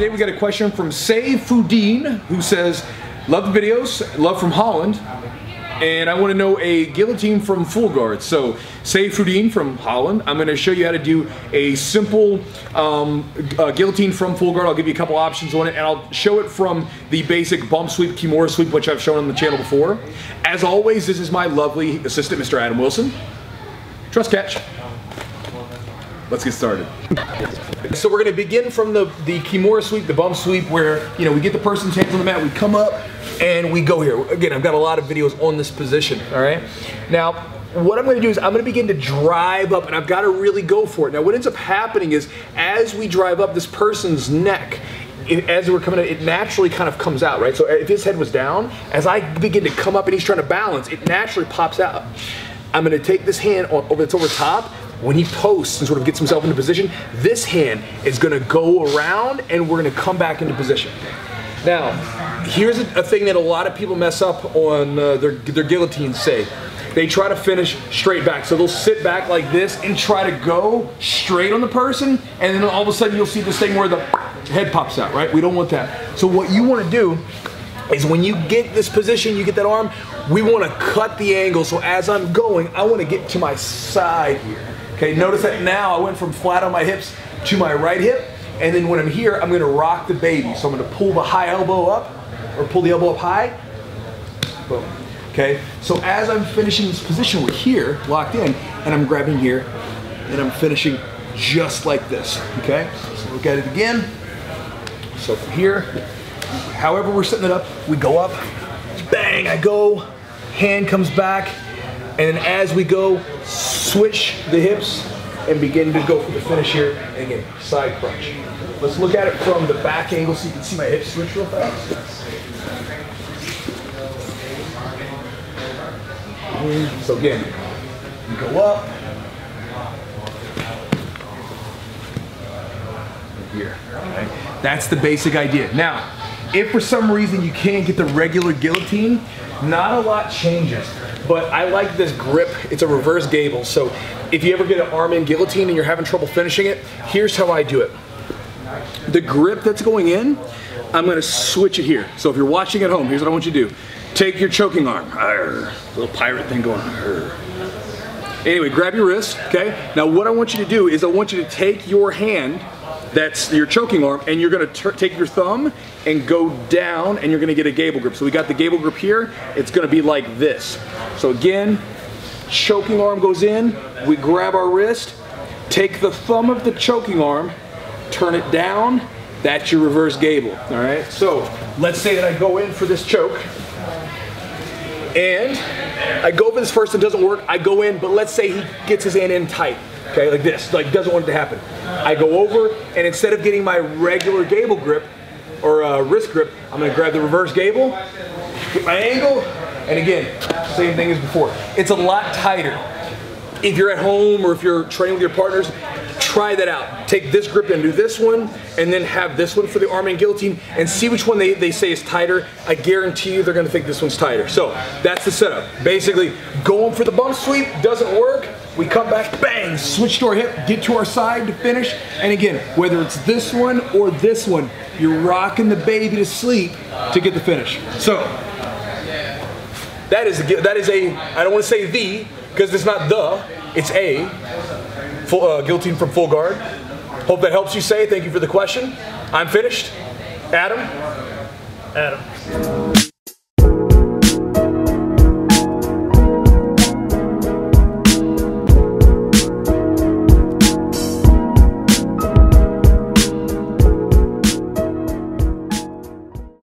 today we got a question from Saifuddin, who says, love the videos, love from Holland, and I want to know a guillotine from Full Guard. So Saifuddin from Holland, I'm going to show you how to do a simple guillotine from Full Guard. I'll give you a couple options on it, and I'll show it from the basic bump sweep, Kimura sweep, which I've shown on the channel before. As always, this is my lovely assistant, Mr. Adam Wilson. Trust catch. Let's get started. So we're gonna begin from the Kimura sweep, the bump sweep, where we get the person's hands on the mat, we come up, and we go here. Again, I've got a lot of videos on this position, all right? Now, what I'm gonna do is I'm gonna begin to drive up, and I've gotta really go for it. Now, what ends up happening is, as we drive up, this person's neck, as we're coming up, it naturally kind of comes out, right? So if his head was down, as I begin to come up and he's trying to balance, it naturally pops out. I'm gonna take this hand over that's over top. When he posts and sort of gets himself into position, this hand is gonna go around and we're gonna come back into position. Now, here's a thing that a lot of people mess up on their guillotines, say. They try to finish straight back. So they'll sit back like this and try to go straight on the person, and then all of a sudden you'll see this thing where the head pops out, right? We don't want that. So what you wanna do is when you get this position, you get that arm, we wanna cut the angle. So as I'm going, I wanna get to my side here. Okay, notice that now I went from flat on my hips to my right hip, and then when I'm here, I'm gonna rock the baby. So I'm gonna pull the high elbow up, or pull the elbow up high, boom. Okay, so as I'm finishing this position, we're here, locked in, and I'm grabbing here, and I'm finishing just like this, okay? So look at it again. So from here, however we're setting it up, we go up, bang, I go, hand comes back, and then as we go, switch the hips and begin to go for the finish here. And again, side crunch. Let's look at it from the back angle so you can see my hips switch real fast. So again, you go up. Here, okay? That's the basic idea. Now, if for some reason you can't get the regular guillotine, not a lot changes. But I like this grip, it's a reverse gable, so if you ever get an arm in guillotine and you're having trouble finishing it, here's how I do it. The grip that's going in, I'm gonna switch it here. So if you're watching at home, here's what I want you to do. Take your choking arm, arr, little pirate thing going, arr. Anyway, grab your wrist, okay? Now what I want you to do is I want you to take your hand, that's your choking arm, and you're gonna take your thumb and go down, and you're gonna get a gable grip. So we got the gable grip here, it's gonna be like this. So again, choking arm goes in, we grab our wrist, take the thumb of the choking arm, turn it down, that's your reverse gable, all right? So let's say that I go in for this choke, and I go for this first, it doesn't work, I go in, but let's say he gets his hand in tight. Okay, like this, like doesn't want it to happen. I go over, and instead of getting my regular gable grip, or wrist grip, I'm gonna grab the reverse gable, get my angle, and again, same thing as before. It's a lot tighter. If you're at home, or if you're training with your partners, try that out. Take this grip and do this one, and then have this one for the arm and guillotine, and see which one they say is tighter. I guarantee you they're gonna think this one's tighter. So, that's the setup. Basically, going for the bump sweep, doesn't work, we come back, bang, switch to our hip, get to our side to finish, and again, whether it's this one or this one, you're rocking the baby to sleep to get the finish. So, that is a, I don't want to say the, because it's not the, it's a full, guillotine from Full Guard. Hope that helps you. Say thank you for the question. I'm finished. Adam.